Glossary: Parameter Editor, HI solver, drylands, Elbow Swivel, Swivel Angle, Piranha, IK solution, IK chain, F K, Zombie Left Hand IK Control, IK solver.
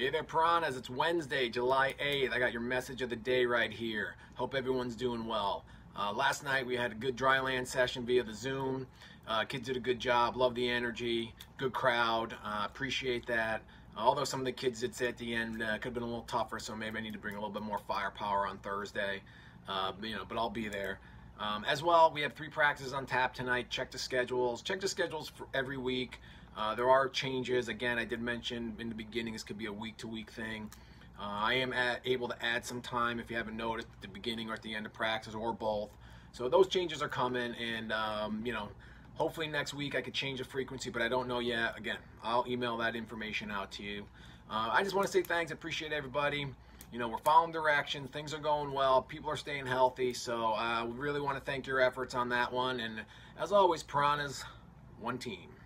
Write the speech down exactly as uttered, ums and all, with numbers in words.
Hey there, piranhas, it's Wednesday, July eighth. I got your message of the day right here. Hope everyone's doing well. Uh, last night we had a good dry land session via the Zoom. Uh, kids did a good job, love the energy, good crowd, uh, appreciate that. Although some of the kids did say at the end uh, could have been a little tougher, so maybe I need to bring a little bit more firepower on Thursday, uh, you know, but I'll be there. Um, as well, we have three practices on tap tonight. Check the schedules. Check the schedules for every week. Uh, there are changes. Again, I did mention in the beginning this could be a week-to-week thing. Uh, I am at, able to add some time if you haven't noticed at the beginning or at the end of practice or both. So those changes are coming, and um, you know, hopefully next week I could change the frequency, but I don't know yet. Again, I'll email that information out to you. Uh, I just want to say thanks. I appreciate everybody. You know, we're following direction. Things are going well. People are staying healthy. So I uh, really want to thank your efforts on that one. And as always, piranhas, one team.